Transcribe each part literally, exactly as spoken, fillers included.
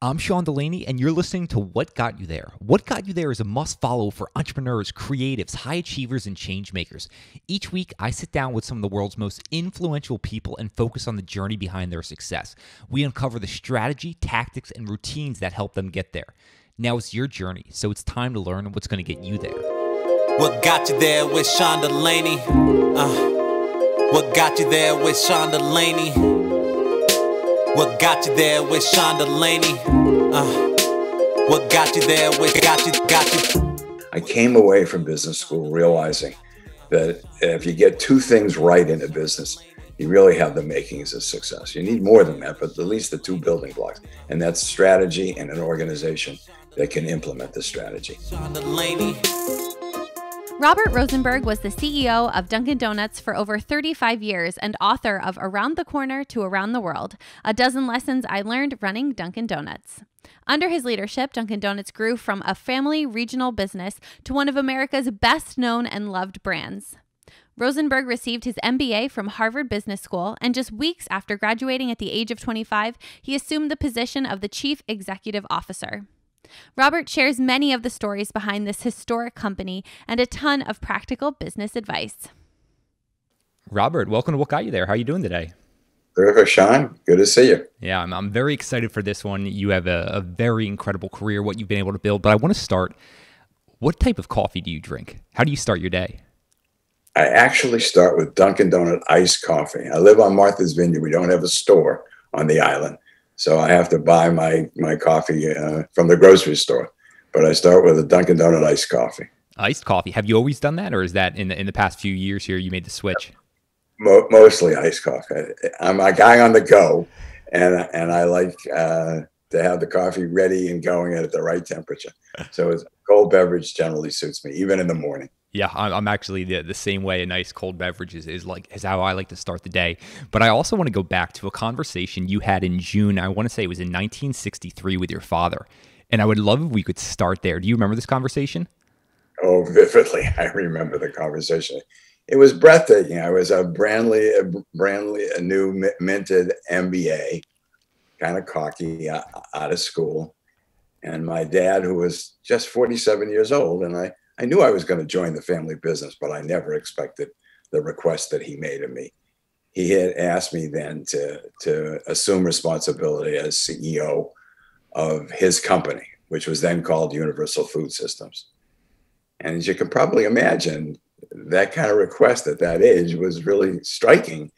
I'm Sean Delaney, and you're listening to What Got You There. What Got You There is a must-follow for entrepreneurs, creatives, high achievers, and change makers. Each week, I sit down with some of the world's most influential people and focus on the journey behind their success. We uncover the strategy, tactics, and routines that help them get there. Now it's your journey, so it's time to learn what's going to get you there. What got you there with Sean Delaney? Uh, what got you there with Sean Delaney? What got you there with Sean Delaney? Uh, what got you there with got you, got you? I came away from business school realizing that if you get two things right in a business, you really have the makings of success. You need more than that, but at least the two building blocks. And that's strategy and an organization that can implement the strategy. Sean Delaney. Robert Rosenberg was the C E O of Dunkin' Donuts for over thirty-five years and author of Around the Corner to Around the World, a dozen lessons I learned running Dunkin' Donuts. Under his leadership, Dunkin' Donuts grew from a family regional business to one of America's best known and loved brands. Rosenberg received his M B A from Harvard Business School, and just weeks after graduating at the age of twenty-five, he assumed the position of the Chief Executive Officer. Robert shares many of the stories behind this historic company and a ton of practical business advice. Robert, welcome to What Got You There. How are you doing today? Good, Sean. Good to see you. Yeah, I'm, I'm very excited for this one. You have a, a very incredible career, what you've been able to build. But I want to start, what type of coffee do you drink? How do you start your day? I actually start with Dunkin' Donut iced coffee. I live on Martha's Vineyard. We don't have a store on the island. So I have to buy my, my coffee uh, from the grocery store. But I start with a Dunkin' Donut iced coffee. Iced coffee. Have you always done that? Or is that in the, in the past few years here you made the switch? Mo mostly iced coffee. I'm a guy on the go. And, and I like uh, to have the coffee ready and going at the right temperature. So it's, cold beverage generally suits me, even in the morning. Yeah, I'm actually the, the same way. A nice cold beverage is, is like is how I like to start the day. But I also want to go back to a conversation you had in June. I want to say it was in nineteen sixty-three with your father. And I would love if we could start there. Do you remember this conversation? Oh, vividly. I remember the conversation. It was breathtaking. I was a brandly, a brandly a new minted M B A, kind of cocky, uh, out of school. And my dad, who was just forty-seven years old, and I I knew I was going to join the family business, but I never expected the request that he made of me. He had asked me then to, to assume responsibility as C E O of his company, which was then called Universal Food Systems. And as you can probably imagine, that kind of request at that age was really striking.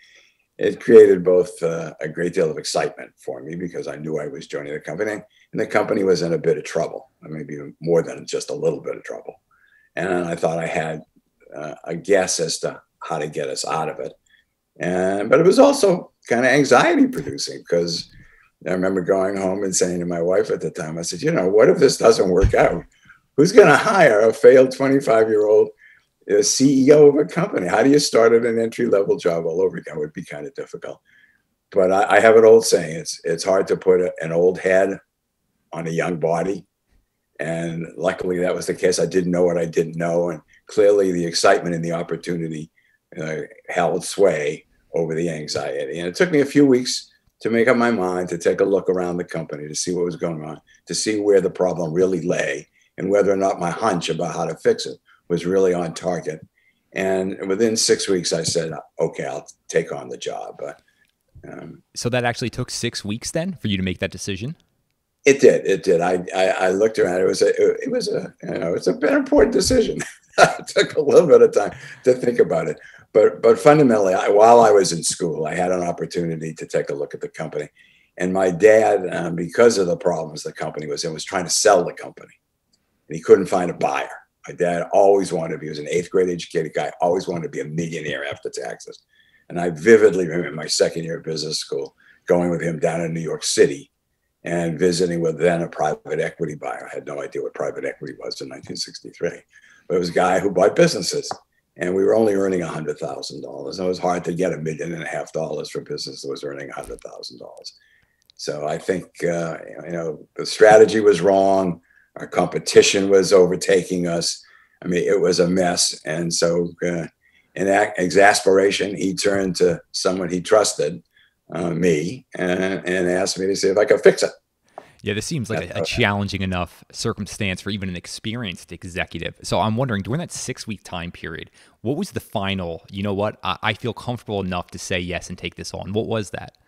It created both uh, a great deal of excitement for me because I knew I was joining the company, and the company was in a bit of trouble, maybe more than just a little bit of trouble. And I thought I had uh, a guess as to how to get us out of it. And, but it was also kind of anxiety producing because I remember going home and saying to my wife at the time, I said, you know, what if this doesn't work out? Who's going to hire a failed twenty-five-year-old uh, C E O of a company? How do you start at an entry-level job all over again? It would be kind of difficult. But I, I have an old saying, it's, it's hard to put a, an old head on a young body. And luckily that was the case. I didn't know what I didn't know. And clearly the excitement and the opportunity uh, held sway over the anxiety. And it took me a few weeks to make up my mind, to take a look around the company, to see what was going on, to see where the problem really lay and whether or not my hunch about how to fix it was really on target. And within six weeks, I said, okay, I'll take on the job. Uh, um, so that actually took six weeks then for you to make that decision? It did. It did. I, I, I looked around. It was a, it was a, you know, it's a bit important decision. It took a little bit of time to think about it. But, but fundamentally, I, while I was in school, I had an opportunity to take a look at the company. And my dad, um, because of the problems the company was in, was trying to sell the company. And he couldn't find a buyer. My dad always wanted to be, he was an eighth grade educated guy, always wanted to be a millionaire after taxes. And I vividly remember my second year of business school, going with him down in New York City and visiting with then a private equity buyer. I had no idea what private equity was in nineteen sixty-three, but it was a guy who bought businesses, and we were only earning a hundred thousand dollars. It was hard to get a million and a half dollars for a business that was earning a hundred thousand dollars. So I think uh, you know, the strategy was wrong. Our competition was overtaking us. I mean, it was a mess. And so uh, in exasperation, he turned to someone he trusted, Uh, me, and, and asked me to see if I could fix it. Yeah, this seems like a, a challenging enough circumstance for even an experienced executive. So I'm wondering, during that six-week time period, what was the final, you know what, I, I feel comfortable enough to say yes and take this on? What was that?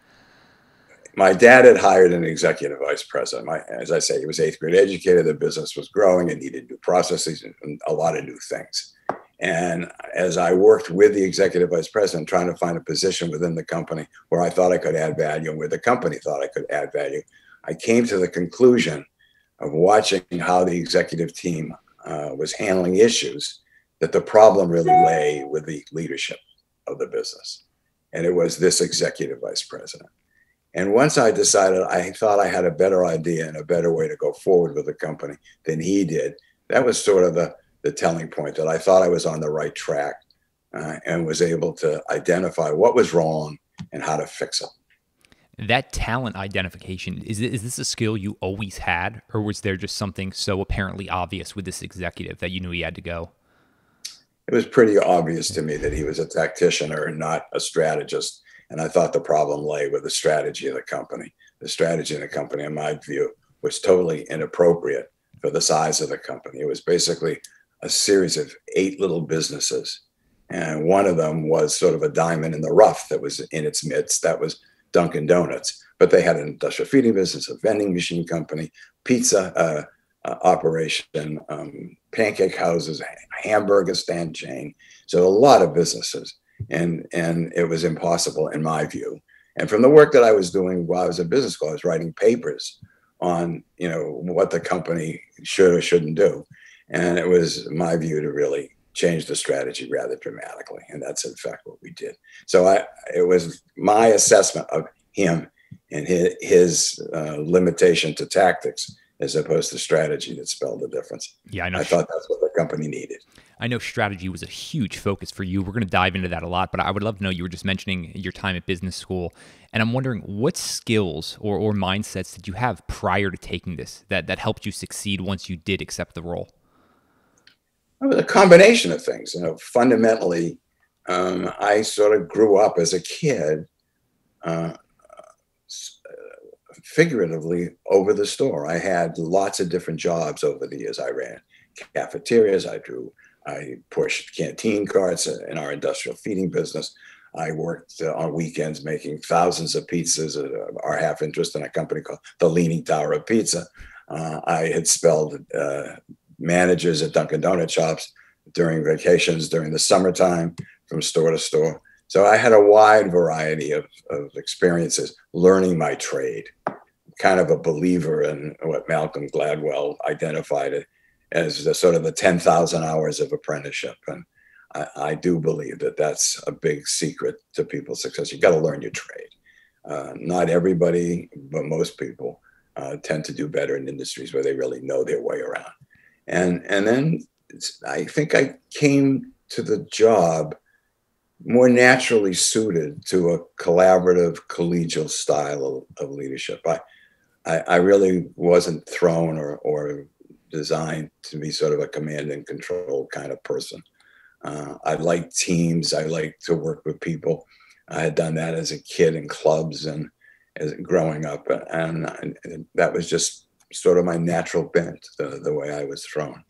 My dad had hired an executive vice president. My, as I say, he was eighth grade educated. The business was growing and needed new processes and a lot of new things. And as I worked with the executive vice president, trying to find a position within the company where I thought I could add value and where the company thought I could add value, I came to the conclusion of watching how the executive team uh, was handling issues that the problem really lay with the leadership of the business. And it was this executive vice president. And once I decided, I thought I had a better idea and a better way to go forward with the company than he did. That was sort of the the telling point, that I thought I was on the right track uh, and was able to identify what was wrong and how to fix it. That talent identification, is, is this a skill you always had, or was there just something so apparently obvious with this executive that you knew he had to go? It was pretty obvious to me that he was a tacticianer and not a strategist. And I thought the problem lay with the strategy of the company. The strategy of the company, in my view, was totally inappropriate for the size of the company. It was basically a series of eight little businesses. And one of them was sort of a diamond in the rough that was in its midst. That was Dunkin' Donuts. But they had an industrial feeding business, a vending machine company, pizza uh, uh, operation, um, pancake houses, a hamburger stand chain. So a lot of businesses. And, and it was impossible in my view. And from the work that I was doing while I was at business school, I was writing papers on, you know, what the company should or shouldn't do. And it was my view to really change the strategy rather dramatically. And that's, in fact, what we did. So I, it was my assessment of him and his, his uh, limitation to tactics as opposed to strategy that spelled the difference. Yeah, I know. I thought that's what the company needed. I know strategy was a huge focus for you. We're going to dive into that a lot, but I would love to know, you were just mentioning your time at business school, and I'm wondering what skills or, or mindsets did you have prior to taking this that, that helped you succeed once you did accept the role? It was a combination of things. You know, fundamentally, um, I sort of grew up as a kid, uh, figuratively, over the store. I had lots of different jobs over the years. I ran cafeterias. I drew. I pushed canteen carts in our industrial feeding business. I worked uh, on weekends making thousands of pizzas. Uh, our half interest in a company called the Leaning Tower of Pizza. Uh, I had spelled. Uh, managers at Dunkin' Donut shops during vacations, during the summertime, from store to store. So I had a wide variety of, of experiences learning my trade. I'm kind of a believer in what Malcolm Gladwell identified it as, the sort of the ten thousand hours of apprenticeship. And I, I do believe that that's a big secret to people's success. You got to learn your trade. Uh, not everybody, but most people uh, tend to do better in industries where they really know their way around. And, and then I think I came to the job more naturally suited to a collaborative, collegial style of, of leadership. I, I, I really wasn't thrown or, or designed to be sort of a command and control kind of person. Uh, I like teams. I like to work with people. I had done that as a kid in clubs and as growing up. And, and that was just sort of my natural bent, the, the way I was thrown.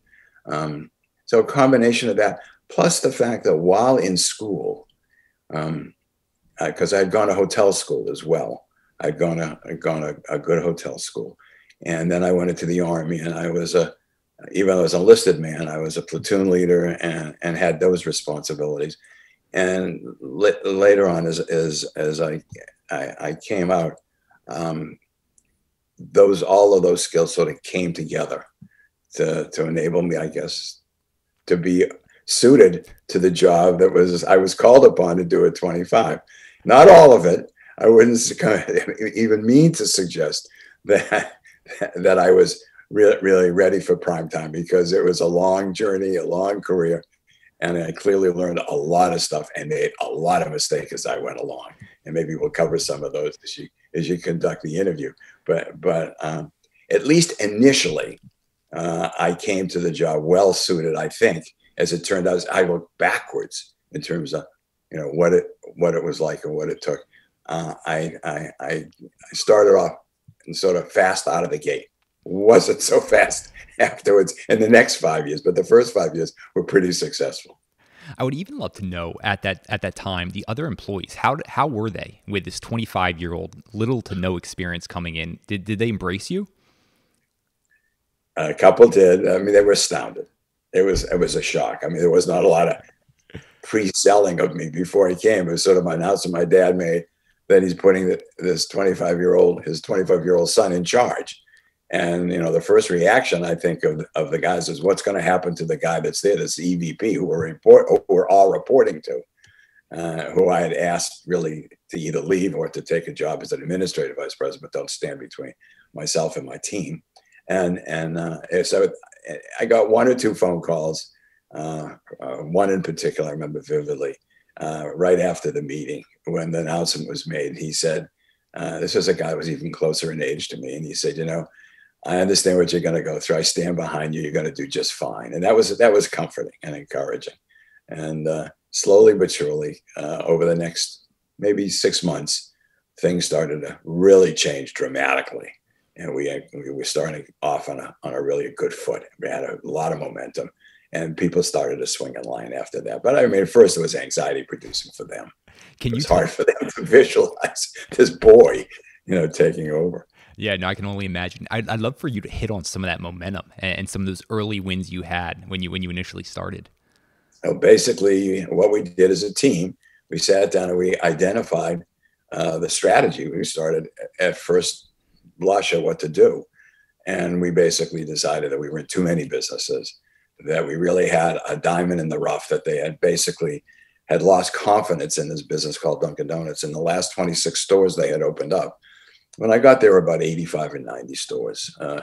Um, so a combination of that, plus the fact that while in school, um, because I, I'd gone to hotel school as well. I'd gone to, I'd gone to a good hotel school. And then I went into the Army, and I was a, even though I was an enlisted man, I was a platoon leader and, and had those responsibilities. And li- later on, as, as, as I, I, I came out, um, those, all of those skills sort of came together to, to enable me, I guess, to be suited to the job that was, I was called upon to do at twenty-five. Not all of it. I wouldn't even mean to suggest that, that I was re really ready for prime time, because it was a long journey, a long career. And I clearly learned a lot of stuff and made a lot of mistakes as I went along. And maybe we'll cover some of those as you, as you conduct the interview. But, but um, at least initially, uh, I came to the job well-suited, I think. As it turned out, I looked backwards in terms of, you know, what it, what it was like and what it took. Uh, I, I, I started off and sort of fast out of the gate. Wasn't so fast afterwards in the next five years, but the first five years were pretty successful. I would even love to know at that at that time, the other employees, how how were they with this twenty-five-year-old little to no experience coming in? Did, did they embrace you? A couple did. I mean, they were astounded. It was, it was a shock. I mean, there was not a lot of pre-selling of me before I came. It was sort of an announcement my dad made that he's putting this twenty-five-year-old, his twenty-five-year-old son in charge. And, you know, the first reaction, I think, of, of the guys is, what's going to happen to the guy that's there, this E V P, who we're, report, who we're all reporting to, uh, who I had asked really to either leave or to take a job as an administrative vice president, but don't stand between myself and my team. And and uh, so I got one or two phone calls, uh, uh, one in particular, I remember vividly, uh, right after the meeting when the announcement was made. He said, uh, this was a guy who was even closer in age to me. And he said, you know, I understand what you're going to go through. I stand behind you. You're going to do just fine. And that was that was comforting and encouraging. And uh, slowly but surely, uh, over the next maybe six months, things started to really change dramatically. And we we were starting off on a on a really good foot. We had a lot of momentum, and people started to swing in line after that. But I mean, at first it was anxiety producing for them. Can it was you hard for them to visualize this boy, you know, taking over. Yeah, no, I can only imagine. I'd, I'd love for you to hit on some of that momentum and, and some of those early wins you had when you when you initially started. So basically, what we did as a team, we sat down and we identified uh, the strategy. We started at first blush at what to do, and we basically decided that we were in too many businesses, that we really had a diamond in the rough, that they had basically had lost confidence in this business called Dunkin' Donuts in the last twenty-six stores they had opened up. When I got there, were about eighty-five or ninety stores, uh,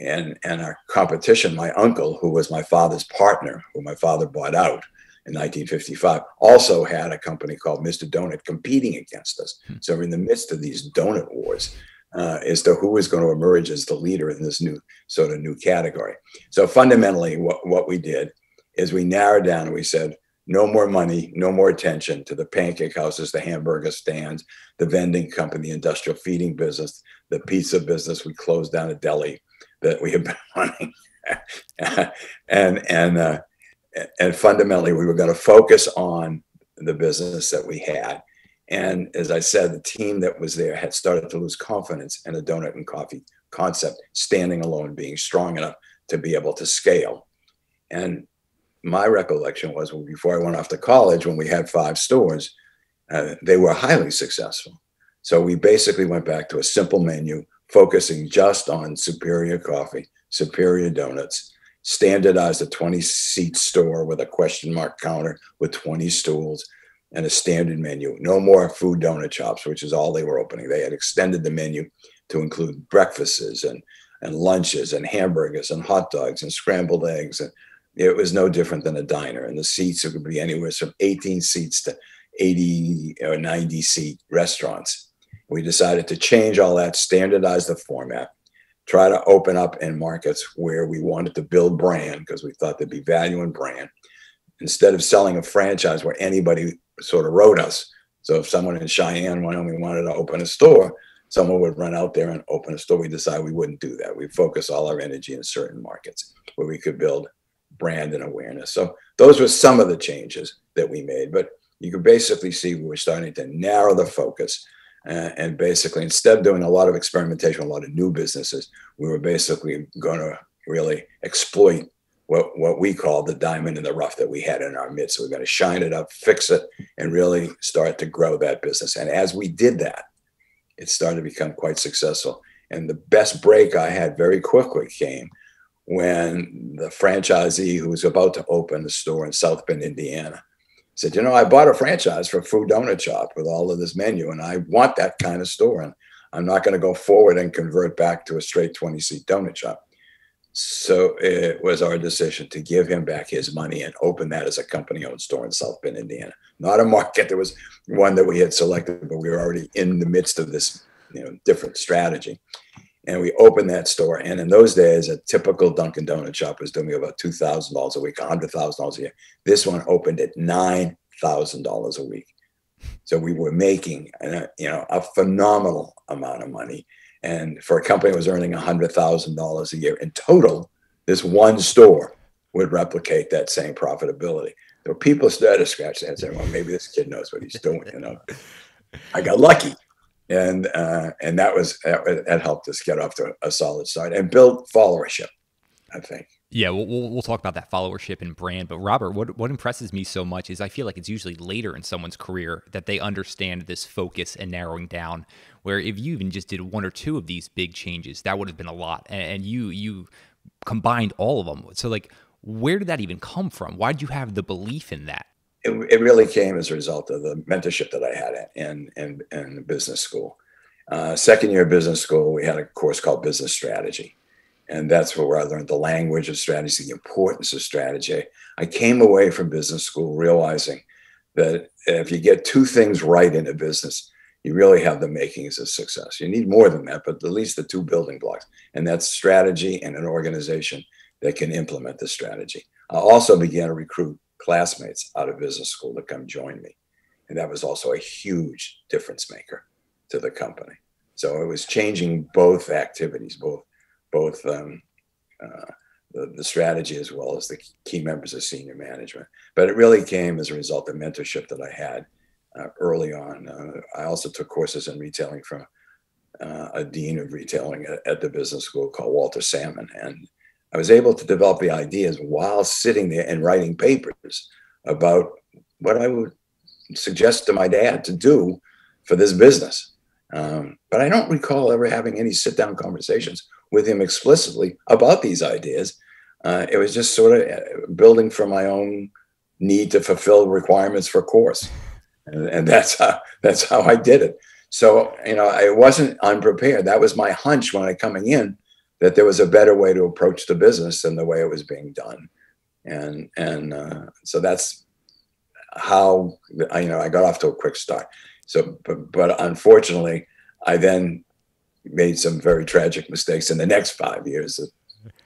and and our competition, my uncle, who was my father's partner, who my father bought out in nineteen fifty-five, also had a company called Mister Donut competing against us. So we're in the midst of these donut wars uh, as to who was going to emerge as the leader in this new sort of new category. So fundamentally, what what we did is we narrowed down and we said, no more money, no more attention to the pancake houses, the hamburger stands, the vending company, the industrial feeding business, the pizza business. We closed down a deli that we had been running. and and uh, and fundamentally, we were going to focus on the business that we had. And as I said, the team that was there had started to lose confidence in the donut and coffee concept, standing alone, being strong enough to be able to scale. And my recollection was, well, before I went off to college, when we had five stores, uh, they were highly successful. So we basically went back to a simple menu, focusing just on superior coffee, superior donuts, standardized a twenty-seat store with a question mark counter with twenty stools and a standard menu. No more food donut shops, which is all they were opening. They had extended the menu to include breakfasts and, and lunches and hamburgers and hot dogs and scrambled eggs, and it was no different than a diner. And the seats, it could be anywhere from eighteen seats to eighty or ninety seat restaurants. We decided to change all that, standardize the format, try to open up in markets where we wanted to build brand, because we thought there'd be value in brand. Instead of selling a franchise where anybody sort of rode us. So if someone in Cheyenne, Wyoming wanted to open a store, someone would run out there and open a store. We decided we wouldn't do that. We focus all our energy in certain markets where we could build brand and awareness. So those were some of the changes that we made, but you could basically see we were starting to narrow the focus. Uh, and basically, instead of doing a lot of experimentation, a lot of new businesses, we were basically going to really exploit what, what we call the diamond in the rough that we had in our midst. So we're going to shine it up, fix it, and really start to grow that business. And as we did that, it started to become quite successful. And the best break I had very quickly came when the franchisee who was about to open the store in South Bend, Indiana, said, you know, I bought a franchise for a food donut shop with all of this menu, and I want that kind of store, and I'm not going to go forward and convert back to a straight twenty-seat donut shop. So it was our decision to give him back his money and open that as a company-owned store in South Bend, Indiana. Not a market. There was one that we had selected, but we were already in the midst of this, you know, different strategy. And we opened that store. And in those days, a typical Dunkin' Donut shop was doing about two thousand dollars a week, one hundred thousand dollars a year. This one opened at nine thousand dollars a week. So we were making, a, you know, a phenomenal amount of money. And for a company that was earning one hundred thousand dollars a year in total, this one store would replicate that same profitability. So people started to scratch their heads and say, well, maybe this kid knows what he's doing, you know. I got lucky. And uh, and that was that, that helped us get off to a solid start and build followership, I think. Yeah, we'll, we'll talk about that followership and brand. But Robert, what, what impresses me so much is I feel like it's usually later in someone's career that they understand this focus and narrowing down, where if you even just did one or two of these big changes, that would have been a lot. And, and you you combined all of them. So like, where did that even come from? Why did you have the belief in that? It, it really came as a result of the mentorship that I had in, in, in the business school. Uh, second year of business school, we had a course called Business Strategy. And that's where I learned the language of strategy, the importance of strategy. I came away from business school realizing that if you get two things right in a business, you really have the makings of success. You need more than that, but at least the two building blocks. And that's strategy and an organization that can implement the strategy. I also began to recruit classmates out of business school to come join me. And that was also a huge difference maker to the company. So it was changing both activities, both both um, uh, the, the strategy as well as the key members of senior management. But it really came as a result of mentorship that I had uh, early on. Uh, I also took courses in retailing from uh, a dean of retailing at, at the business school called Walter Salmon. And I was able to develop the ideas while sitting there and writing papers about what I would suggest to my dad to do for this business. Um, but I don't recall ever having any sit-down conversations with him explicitly about these ideas. Uh, it was just sort of building from my own need to fulfill requirements for a course. And, and that's how, that's how I did it. So, you know, I wasn't unprepared. That was my hunch when I coming in, that there was a better way to approach the business than the way it was being done. And, and uh, so that's how, I, you know, I got off to a quick start. So, but, but unfortunately, I then made some very tragic mistakes in the next five years that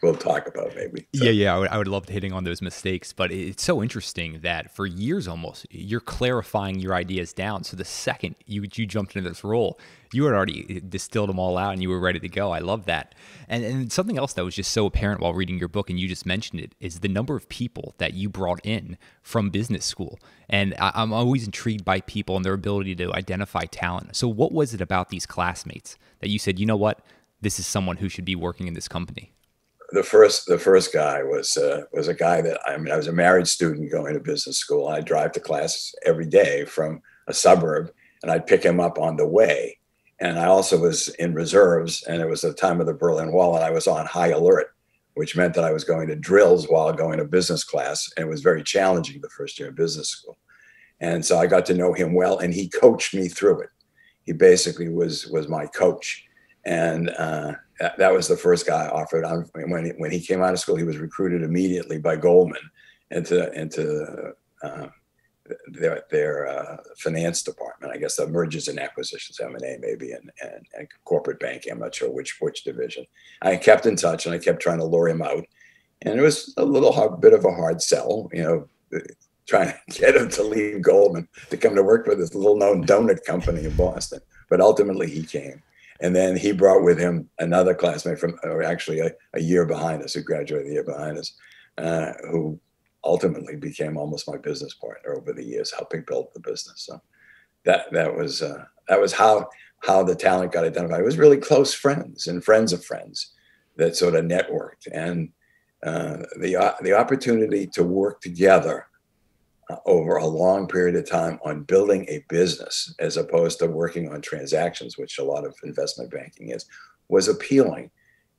we'll talk about maybe. So. Yeah, yeah, I would, I would love hitting on those mistakes, but it's so interesting that for years almost, you're clarifying your ideas down. So the second you, you jumped into this role, you had already distilled them all out and you were ready to go. I love that. And, and something else that was just so apparent while reading your book, and you just mentioned it, is the number of people that you brought in from business school. And I, I'm always intrigued by people and their ability to identify talent. So what was it about these classmates that you said, you know what, this is someone who should be working in this company? The first, the first guy was uh, was a guy that, I mean, I was a married student going to business school. I'd drive to class every day from a suburb, and I'd pick him up on the way. And I also was in reserves, and it was the time of the Berlin Wall, and I was on high alert, which meant that I was going to drills while going to business class, and it was very challenging the first year of business school. And so I got to know him well, and he coached me through it. He basically was was my coach, and uh, that was the first guy I offered. When when he came out of school, he was recruited immediately by Goldman into into uh, their their uh, finance department. I guess the mergers and acquisitions, M and A, maybe, and, and and corporate banking. I'm not sure which which division. I kept in touch and I kept trying to lure him out, and it was a little hard, bit of a hard sell, you know, trying to get him to leave Goldman to come to work with this little known donut company in Boston. But ultimately, he came. And then he brought with him another classmate from, or actually a, a year behind us, who graduated a year behind us, uh, who ultimately became almost my business partner over the years, helping build the business. So that that was uh, that was how how the talent got identified. It was really close friends and friends of friends that sort of networked, and uh, the uh, the opportunity to work together uh, over a long period of time on building a business, as opposed to working on transactions, which a lot of investment banking is, was appealing.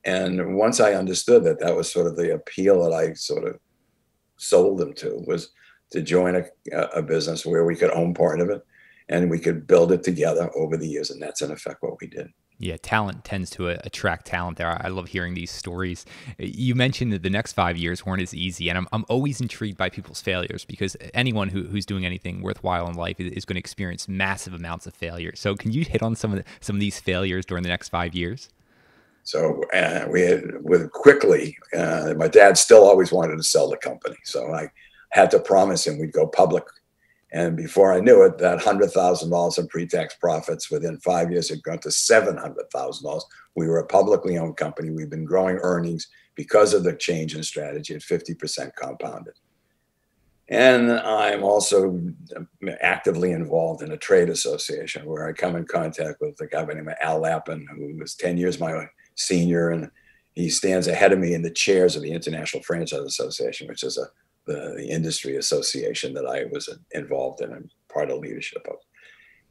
And once I understood that, that was sort of the appeal that I sort of sold them to, was to join a, a business where we could own part of it and we could build it together over the years. And that's in effect what we did. Yeah, talent tends to attract talent there. I love hearing these stories. You mentioned that the next five years weren't as easy, and I'm, I'm always intrigued by people's failures, because anyone who, who's doing anything worthwhile in life is, is going to experience massive amounts of failure. So can you hit on some of, the, some of these failures during the next five years? So uh, we had, with quickly, uh, my dad still always wanted to sell the company. So I had to promise him we'd go public And before I knew it, that one hundred thousand dollars in pre-tax profits within five years had gone to seven hundred thousand dollars. We were a publicly owned company. We've been growing earnings because of the change in strategy at fifty percent compounded. And I'm also actively involved in a trade association where I come in contact with a guy by the name of Al Lappin, who was ten years my senior, and he stands ahead of me in the chairs of the International Franchise Association, which is a The, the industry association that I was involved in and part of leadership of.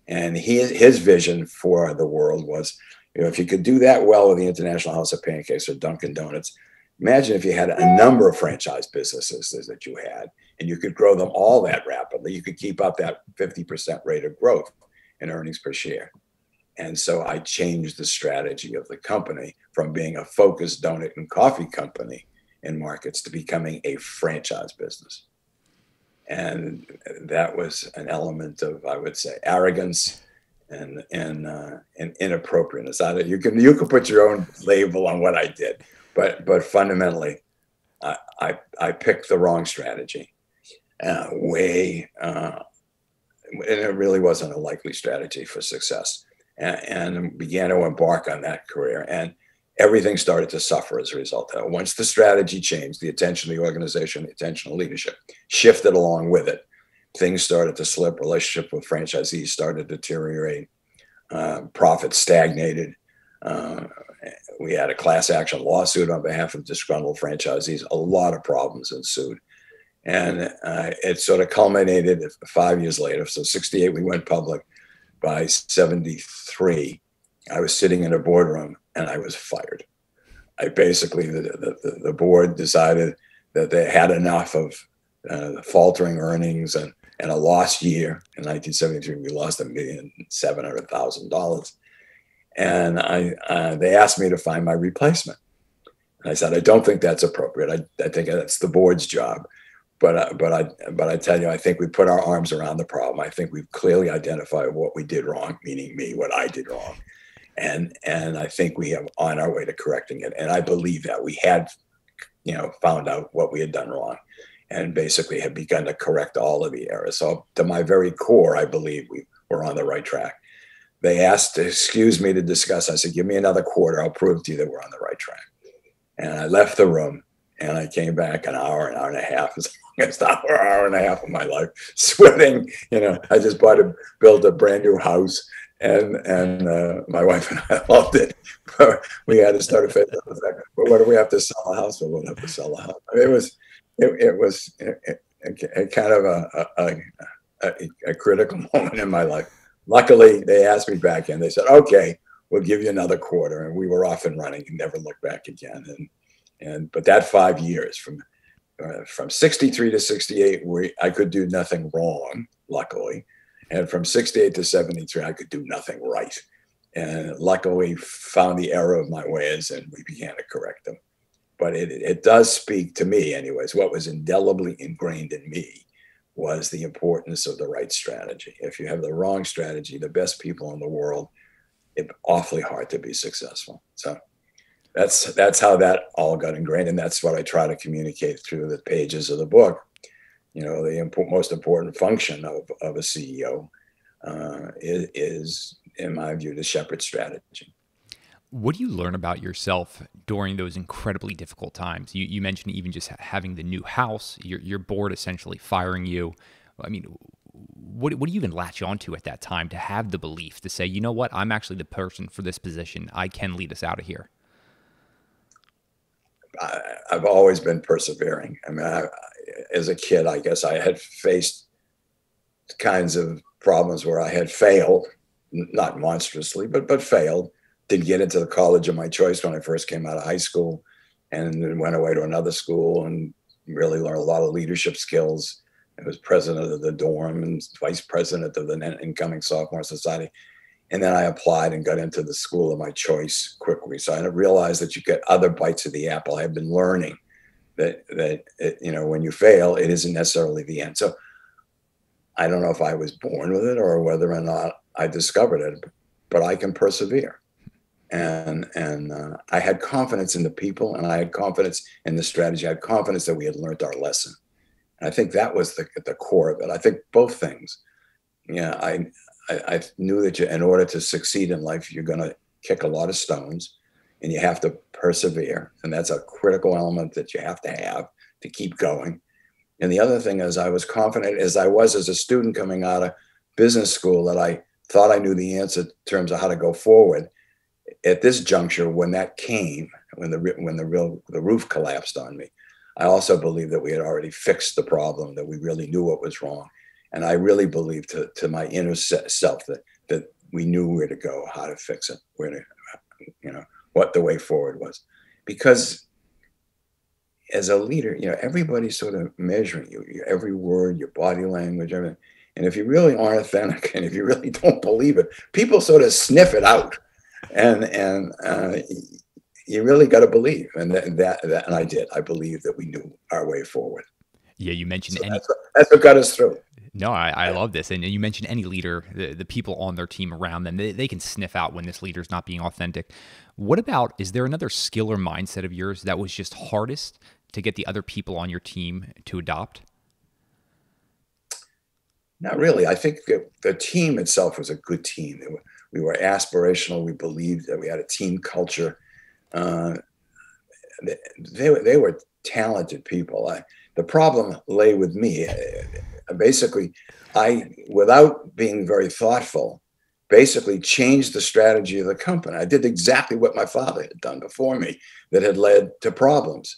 And he, his vision for the world was, you know, if you could do that well with the International House of Pancakes or Dunkin' Donuts, imagine if you had a number of franchise businesses that you had and you could grow them all that rapidly. You could keep up that fifty percent rate of growth in earnings per share. And so I changed the strategy of the company from being a focused donut and coffee company in markets to becoming a franchise business. And that was an element of, I would say, arrogance and and, uh, and inappropriateness. I, you can you can put your own label on what I did, but but fundamentally, I I, I picked the wrong strategy. Uh, way, uh, and it really wasn't a likely strategy for success, and, and began to embark on that career. And everything started to suffer as a result of it. Once the strategy changed, the attention of the organization, the attention of leadership shifted along with it. Things started to slip. Relationship with franchisees started to deteriorate. Uh, profits stagnated. Uh, we had a class action lawsuit on behalf of disgruntled franchisees. A lot of problems ensued. And uh, it sort of culminated five years later. So sixty-eight, we went public. By seventy-three, I was sitting in a boardroom and I was fired. I basically, the, the, the board decided that they had enough of uh, faltering earnings and, and a lost year. In nineteen seventy-three, we lost a million seven hundred thousand dollars. And I, uh, they asked me to find my replacement. And I said, I don't think that's appropriate. I, I think that's the board's job. But, uh, but, I, but I tell you, I think we put our arms around the problem. I think we've clearly identified what we did wrong, meaning me, what I did wrong. And and I think we have on our way to correcting it. And I believe that we had, you know, found out what we had done wrong and basically have begun to correct all of the errors. So to my very core, I believe we were on the right track. They asked to excuse me to discuss. I said, give me another quarter. I'll prove to you that we're on the right track. And I left the room and I came back an hour, an hour and a half. It's an hour, hour and a half of my life sweating. You know, I just bought a, built a brand new house. And and uh, my wife and I loved it. We had to start a face. But what do we have to sell a house? Well, we'll have to sell a house. I mean, it was, it, it was it, it, it kind of a a, a a critical moment in my life. Luckily, they asked me back in. They said, "Okay, we'll give you another quarter." And we were off and running and never looked back again. And and but that five years from uh, from sixty-three to sixty-eight, we I could do nothing wrong. Luckily. And from sixty-eight to seventy-three, I could do nothing right. And luckily found the error of my ways and we began to correct them. But it, it does speak to me anyways. What was indelibly ingrained in me was the importance of the right strategy. If you have the wrong strategy, the best people in the world, it's awfully hard to be successful. So that's, that's how that all got ingrained. And that's what I try to communicate through the pages of the book. You know, the impo- most important function of, of a C E O uh, is, is, in my view, to shepherd strategy. What do you learn about yourself during those incredibly difficult times? You, you mentioned even just having the new house, your, your board essentially firing you. I mean, what, what do you even latch onto at that time to have the belief to say, you know what, I'm actually the person for this position. I can lead us out of here. I, I've always been persevering. I mean, I, I, as a kid, I guess I had faced kinds of problems where I had failed, not monstrously, but but failed. Didn't get into the college of my choice when I first came out of high school, and then went away to another school and really learned a lot of leadership skills. I was president of the dorm and vice president of the incoming sophomore society. And then I applied and got into the school of my choice quickly. So I realized that you get other bites of the apple. I've been learning that, that it, you know, when you fail, it isn't necessarily the end. So I don't know if I was born with it or whether or not I discovered it, but I can persevere. And, and uh, I had confidence in the people and I had confidence in the strategy. I had confidence that we had learned our lesson. And I think that was the, at the core of it. I think both things. Yeah, I, I, I knew that you, in order to succeed in life, you're going to kick a lot of stones, and you have to persevere. And that's a critical element that you have to have to keep going. And the other thing is, I was confident as I was as a student coming out of business school that I thought I knew the answer in terms of how to go forward. At this juncture, when that came, when the when the real the roof collapsed on me, I also believed that we had already fixed the problem, that we really knew what was wrong. And I really believed to, to my inner self that, that we knew where to go, how to fix it, where to, you know, what the way forward was. Because as a leader, you know, everybody's sort of measuring you, your every word, your body language, everything. And if you really aren't authentic, and if you really don't believe it, people sort of sniff it out. And and uh, you really got to believe, and that, that, that and I did. I believed that we knew our way forward. Yeah, you mentioned so any. That's what, that's what got us through. No, I, I love this. And you mentioned any leader, the, the people on their team around them, they, they can sniff out when this leader's not being authentic. What about, is there another skill or mindset of yours that was just hardest to get the other people on your team to adopt? Not really. I think the, the team itself was a good team. They were, we were aspirational. We believed that we had a team culture. Uh, they, they, they were talented people. I, the problem lay with me. Basically, I, without being very thoughtful, basically changed the strategy of the company. I did exactly what my father had done before me that had led to problems.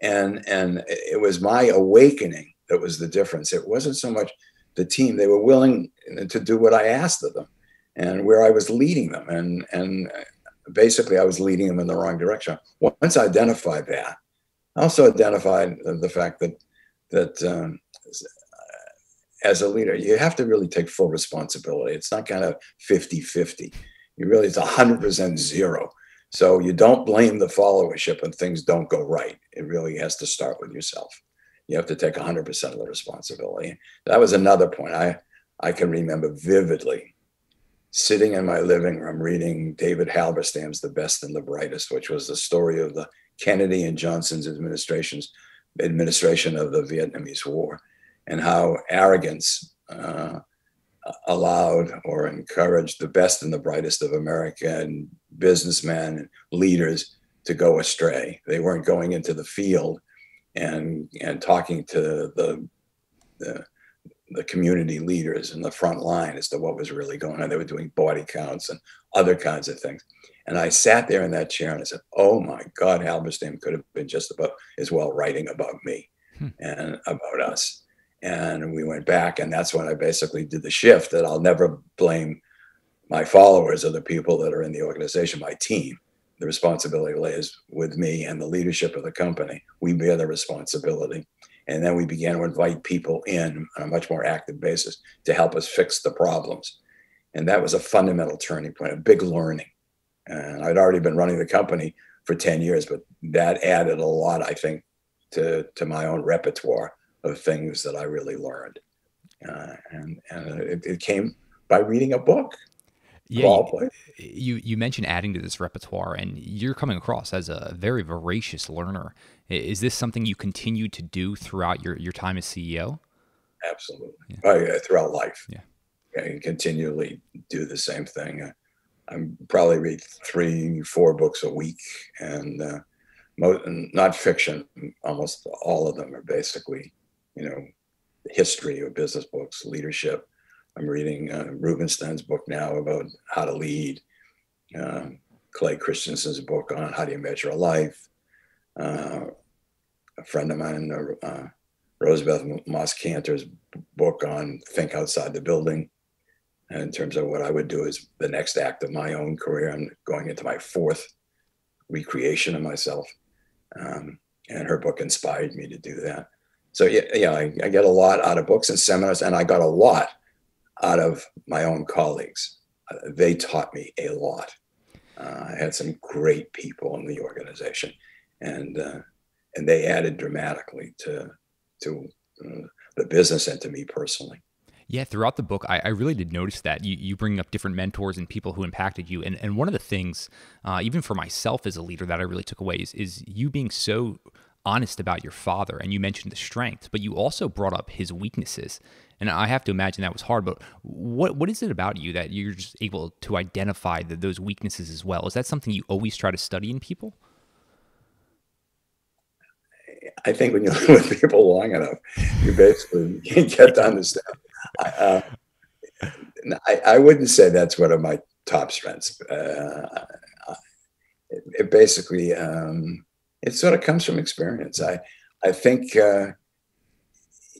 And, and it was my awakening that was the difference. It wasn't so much the team. They were willing to do what I asked of them and where I was leading them. And, and basically, I was leading them in the wrong direction. Once I identified that, I also identified the fact that, that um, as a leader, you have to really take full responsibility. It's not kind of fifty fifty. You really, it's one hundred percent zero. So you don't blame the followership when things don't go right. It really has to start with yourself. You have to take one hundred percent of the responsibility. That was another point. I, I can remember vividly sitting in my living room reading David Halberstam's The Best and the Brightest, which was the story of the Kennedy and Johnson's administrations, administration of the Vietnamese War, and how arrogance uh, allowed or encouraged the best and the brightest of American businessmen and leaders to go astray. They weren't going into the field and and talking to the, the, the community leaders in the front line as to what was really going on. They were doing body counts and other kinds of things. And I sat there in that chair and I said, oh my God, Halberstam could have been just about as well writing about me hmm. and about us. And we went back, and that's when I basically did the shift that I'll never blame my followers or the people that are in the organization, my team. The responsibility lays with me and the leadership of the company. We bear the responsibility. And then we began to invite people in on a much more active basis to help us fix the problems. And that was a fundamental turning point, a big learning. And I'd already been running the company for ten years, but that added a lot, I think, to, to my own repertoire of things that I really learned. Uh, and and it, it came by reading a book. Yeah, you, you mentioned adding to this repertoire, and you're coming across as a very voracious learner. Is this something you continue to do throughout your, your time as C E O? Absolutely. Yeah. Oh, yeah, throughout life. Yeah. I can continually do the same thing. I, I probably read three, four books a week, and uh, most, not fiction. Almost all of them are basically, you know, history or business books, leadership. I'm reading uh, Rubenstein's book now about how to lead, uh, Clay Christensen's book on how do you measure a life. Uh, a friend of mine, uh, Rosebeth Moss-Cantor's book on think outside the building. And in terms of what I would do is the next act of my own career. I'm going into my fourth recreation of myself. Um, and her book inspired me to do that. So yeah, yeah I, I get a lot out of books and seminars, and I got a lot out of my own colleagues. Uh, they taught me a lot. Uh, I had some great people in the organization, and uh, and they added dramatically to to uh, the business and to me personally. Yeah, throughout the book, I, I really did notice that you, you bring up different mentors and people who impacted you. And, and one of the things, uh, even for myself as a leader, that I really took away is, is you being so honest about your father, and you mentioned the strengths, but you also brought up his weaknesses. And I have to imagine that was hard, but what what is it about you that you're just able to identify the, those weaknesses as well? Is that something you always try to study in people? I think when you live with people long enough, you basically get to understand. I, uh, I, I wouldn't say that's one of my top strengths. Uh, it, it basically, um, it sort of comes from experience. I, I think uh,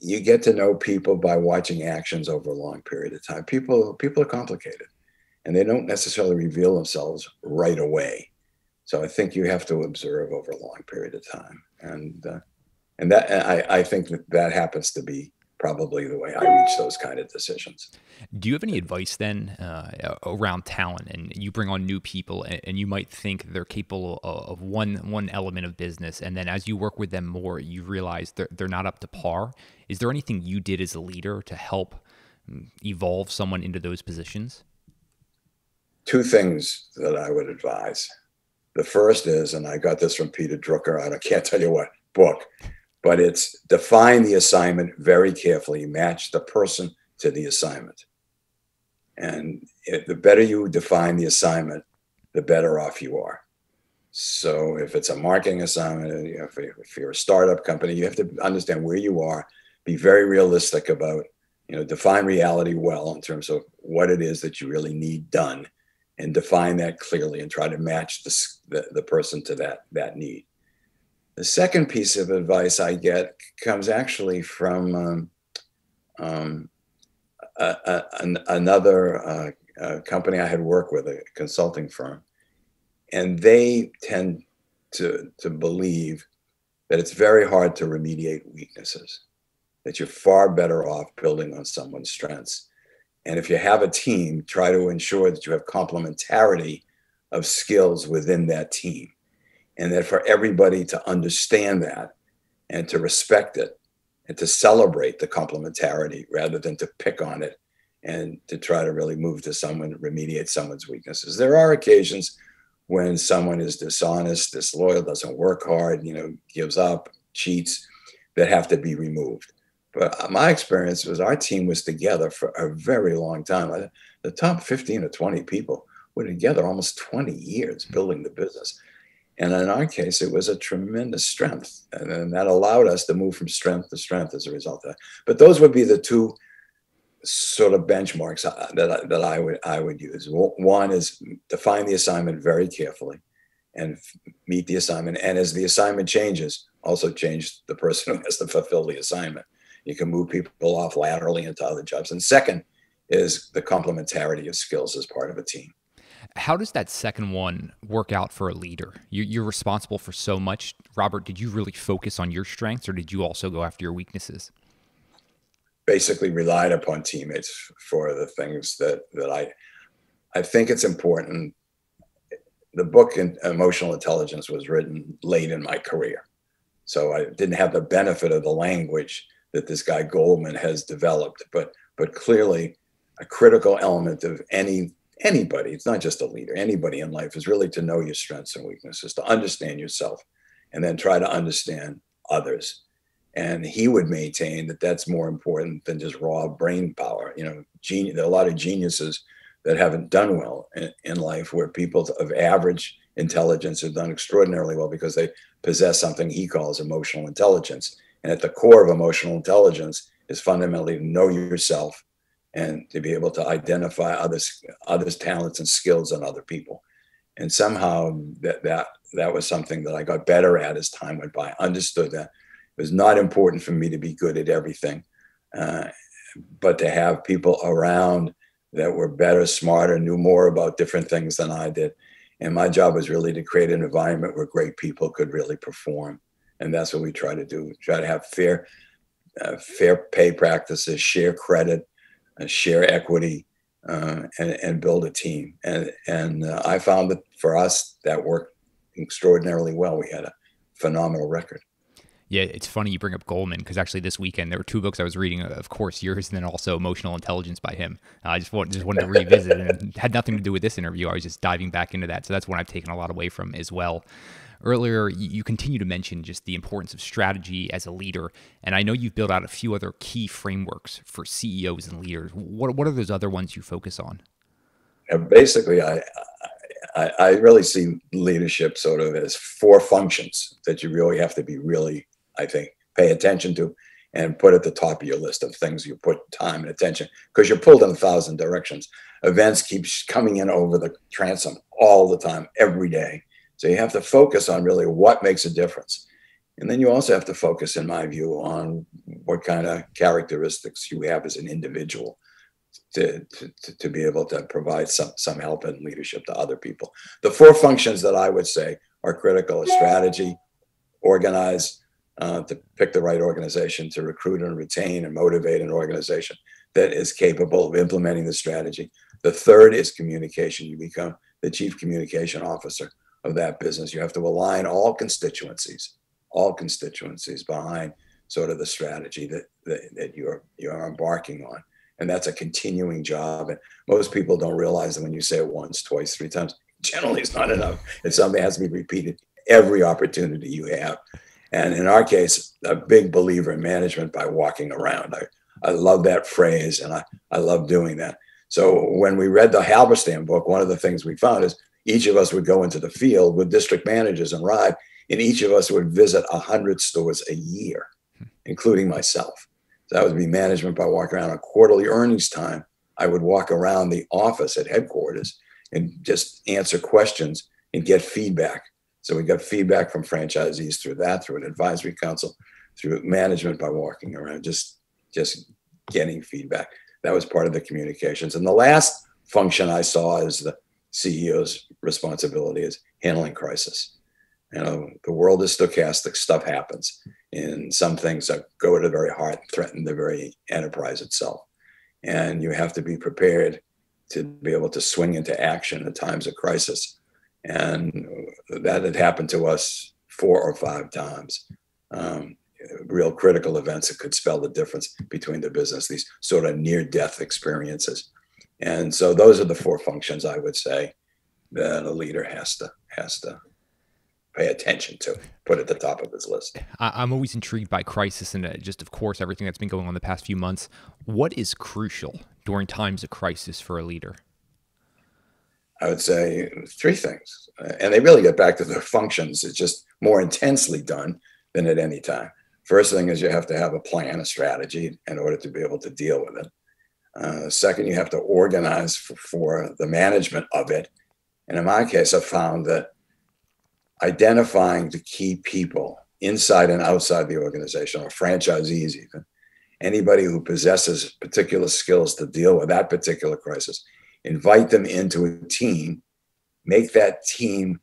you get to know people by watching actions over a long period of time. People, people are complicated, and they don't necessarily reveal themselves right away. So I think you have to observe over a long period of time. And uh, and that I, I think that that happens to be probably the way I reach those kind of decisions. Do you have any advice then uh, around talent? And you bring on new people, and, and you might think they're capable of one one element of business, and then as you work with them more, you realize they're, they're not up to par. Is there anything you did as a leader to help evolve someone into those positions? Two things that I would advise. The first is, and I got this from Peter Drucker, I can't tell you what book, but it's define the assignment very carefully, match the person to the assignment. And it, the better you define the assignment, the better off you are. So if it's a marketing assignment, you know, if, if you're a startup company, you have to understand where you are, be very realistic about, you know, define reality well in terms of what it is that you really need done, and define that clearly and try to match the, the, the person to that, that need. The second piece of advice I get comes actually from um, um, a, a, an, another uh, a company I had worked with, a consulting firm, and they tend to, to believe that it's very hard to remediate weaknesses, that you're far better off building on someone's strengths. And if you have a team, try to ensure that you have complementarity of skills within that team, and that for everybody to understand that and to respect it and to celebrate the complementarity rather than to pick on it and to try to really move to someone, remediate someone's weaknesses. There are occasions when someone is dishonest, disloyal, doesn't work hard, you know, gives up, cheats, that have to be removed. But my experience was our team was together for a very long time. The top fifteen or twenty people were together almost twenty years building the business. And in our case, it was a tremendous strength. And, and that allowed us to move from strength to strength as a result of that. But those would be the two sort of benchmarks that I, that I would I would use. One is define the assignment very carefully and meet the assignment. And as the assignment changes, also change the person who has to fulfill the assignment. You can move people off laterally into other jobs. And second is the complementarity of skills as part of a team. How does that second one work out for a leader? You're responsible for so much. Robert, did you really focus on your strengths, or did you also go after your weaknesses? Basically relied upon teammates for the things that, that I, I think it's important. The book Emotional Intelligence was written late in my career, so I didn't have the benefit of the language that this guy Goldman has developed, but but clearly a critical element of any anybody, it's not just a leader, anybody in life, is really to know your strengths and weaknesses, to understand yourself, and then try to understand others. And he would maintain that that's more important than just raw brain power. You know, genius, there are a lot of geniuses that haven't done well in, in life, where people of average intelligence have done extraordinarily well because they possess something he calls emotional intelligence. And at the core of emotional intelligence is fundamentally to know yourself and to be able to identify others, others' talents and skills in other people. And somehow that, that, that was something that I got better at as time went by. I understood that it was not important for me to be good at everything, uh, but to have people around that were better, smarter, knew more about different things than I did. And my job was really to create an environment where great people could really perform. And that's what we try to do. We try to have fair, uh, fair pay practices, share credit, uh, share equity, uh, and, and build a team. And, and uh, I found that for us, that worked extraordinarily well. We had a phenomenal record. Yeah, it's funny you bring up Goldman, because actually this weekend there were two books I was reading, of course, yours and then also Emotional Intelligence by him. Uh, I just, want, just wanted to revisit it, and it had nothing to do with this interview. I was just diving back into that. So that's one I've taken a lot away from as well. Earlier, you continue to mention just the importance of strategy as a leader, and I know you've built out a few other key frameworks for C E Os and leaders. What, what are those other ones you focus on? And basically, I, I, I really see leadership sort of as four functions that you really have to be really, I think, pay attention to and put at the top of your list of things you put time and attention, because you're pulled in a thousand directions. Events keep coming in over the transom all the time, every day. So you have to focus on really what makes a difference. And then you also have to focus, in my view, on what kind of characteristics you have as an individual to, to, to be able to provide some, some help and leadership to other people. The four functions that I would say are critical are strategy, organize, Uh, to pick the right organization, to recruit and retain and motivate an organization that is capable of implementing the strategy. The third is communication. You become the chief communication officer of that business. You have to align all constituencies, all constituencies behind sort of the strategy that, that, that you're, you're embarking on. And that's a continuing job. And most people don't realize that when you say it once, twice, three times, generally it's not enough. It's something that has to be repeated every opportunity you have. And in our case, a big believer in management by walking around. I, I love that phrase, and I, I love doing that. So when we read the Halberstam book, one of the things we found is each of us would go into the field with district managers and ride, and each of us would visit one hundred stores a year, including myself. So that would be management by walking around. On quarterly earnings time, I would walk around the office at headquarters and just answer questions and get feedback. So we got feedback from franchisees through that, through an advisory council, through management by walking around, just, just getting feedback. That was part of the communications. And the last function I saw is the C E O's responsibility is handling crisis. You know, the world is stochastic, stuff happens. And some things that go to the very heart, threaten the very enterprise itself. And you have to be prepared to be able to swing into action at times of crisis. And that had happened to us four or five times. Um, real critical events that could spell the difference between the business, these sort of near-death experiences. And so those are the four functions I would say that a leader has to, has to pay attention to, put at the top of his list. I'm always intrigued by crisis and just, of course, everything that's been going on the past few months. What is crucial during times of crisis for a leader? I would say three things, and they really get back to their functions. It's just more intensely done than at any time. First thing is you have to have a plan, a strategy in order to be able to deal with it. Uh, second, you have to organize for, for the management of it. And in my case, I found that identifying the key people inside and outside the organization, or franchisees even, anybody who possesses particular skills to deal with that particular crisis, invite them into a team, make that team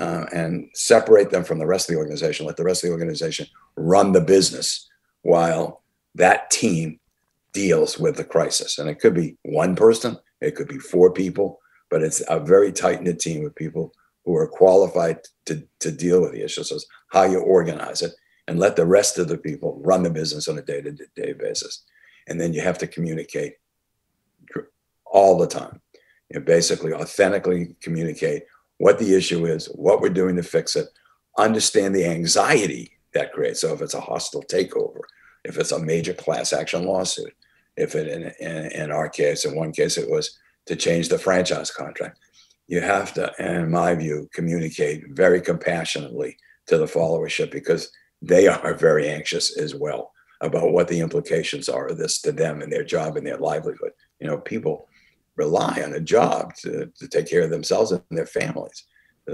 uh, and separate them from the rest of the organization, let the rest of the organization run the business while that team deals with the crisis. And it could be one person, it could be four people, but it's a very tight-knit team with people who are qualified to, to deal with the issue. So it's how you organize it and let the rest of the people run the business on a day-to-day basis. And then you have to communicate all the time. You know, basically authentically communicate what the issue is, what we're doing to fix it, understand the anxiety that creates. So if it's a hostile takeover, if it's a major class action lawsuit, if it, in, in, in our case, in one case, it was to change the franchise contract. You have to, in my view, communicate very compassionately to the followership, because they are very anxious as well about what the implications are of this to them and their job and their livelihood. You know, people rely on a job to, to take care of themselves and their families.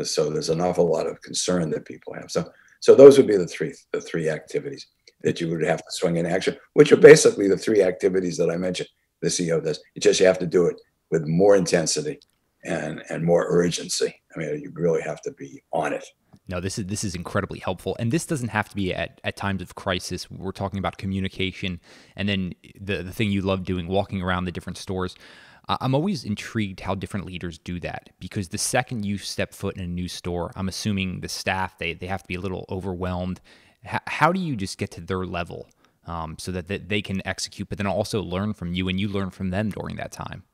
So there's an awful lot of concern that people have. So, so those would be the three, the three activities that you would have to swing in action, which are basically the three activities that I mentioned the C E O does. It's just you have to do it with more intensity and, and more urgency. I mean, you really have to be on it. No, this is this is incredibly helpful. And this doesn't have to be at, at times of crisis. We're talking about communication and then the, the thing you love doing, walking around the different stores. I'm always intrigued how different leaders do that, because the second you step foot in a new store, I'm assuming the staff, they, they have to be a little overwhelmed. H- how do you just get to their level um, so that, that they can execute, but then also learn from you and you learn from them during that time?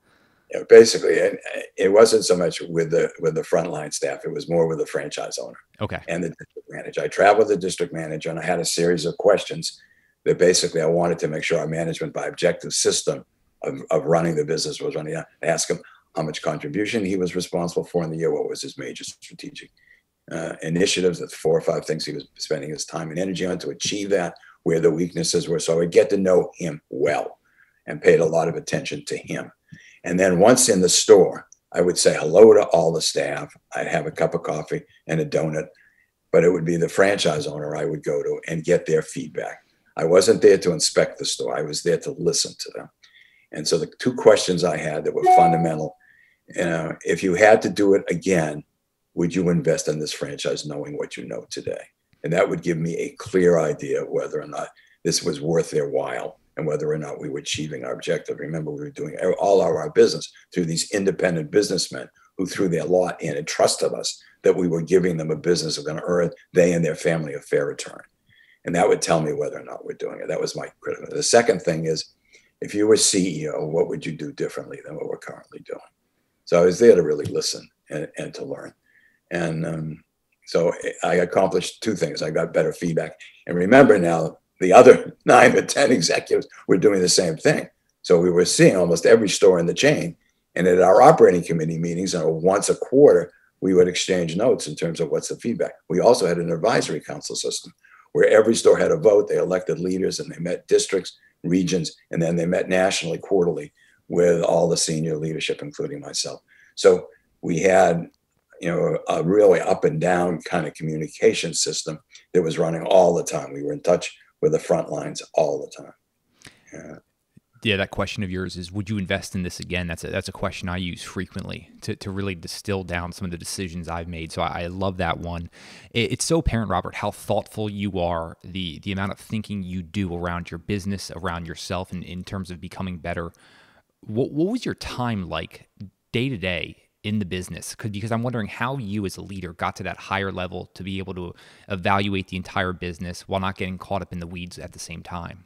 you know, basically, it, it wasn't so much with the with the frontline staff. It was more with the franchise owner. Okay. And the district manager. I traveled the district manager, and I had a series of questions that basically I wanted to make sure our management by objective system of, of running the business was running. I asked him how much contribution he was responsible for in the year, what was his major strategic uh, initiatives, the four or five things he was spending his time and energy on to achieve that, where the weaknesses were. So I would get to know him well and paid a lot of attention to him. And then once in the store, I would say hello to all the staff. I'd have a cup of coffee and a donut, but it would be the franchise owner I would go to and get their feedback. I wasn't there to inspect the store. I was there to listen to them. And so the two questions I had that were fundamental, you know, if you had to do it again, would you invest in this franchise knowing what you know today? And that would give me a clear idea of whether or not this was worth their while, and whether or not we were achieving our objective. Remember, we were doing all of our business through these independent businessmen who threw their lot in and trusted us that we were giving them a business that was going to earn they and their family a fair return. And that would tell me whether or not we're doing it. That was my critical. The second thing is, if you were C E O, what would you do differently than what we're currently doing? So I was there to really listen and, and to learn. And um, so I accomplished two things. I got better feedback. And remember now, the other nine or ten executives were doing the same thing. So we were seeing almost every store in the chain. And at our operating committee meetings, or once a quarter, we would exchange notes in terms of what's the feedback. We also had an advisory council system where every store had a vote. They elected leaders, and they met districts, regions, and then they met nationally, quarterly, with all the senior leadership, including myself. So we had, you know, a really up and down kind of communication system that was running all the time. We were in touch with the front lines all the time. Yeah. Yeah, that question of yours is, would you invest in this again? That's a, that's a question I use frequently to, to really distill down some of the decisions I've made. So I, I love that one. It, it's so apparent, Robert, how thoughtful you are, the the amount of thinking you do around your business, around yourself, and in terms of becoming better. What, what was your time like day to day in the business? Could, because I'm wondering how you as a leader got to that higher level to be able to evaluate the entire business while not getting caught up in the weeds at the same time.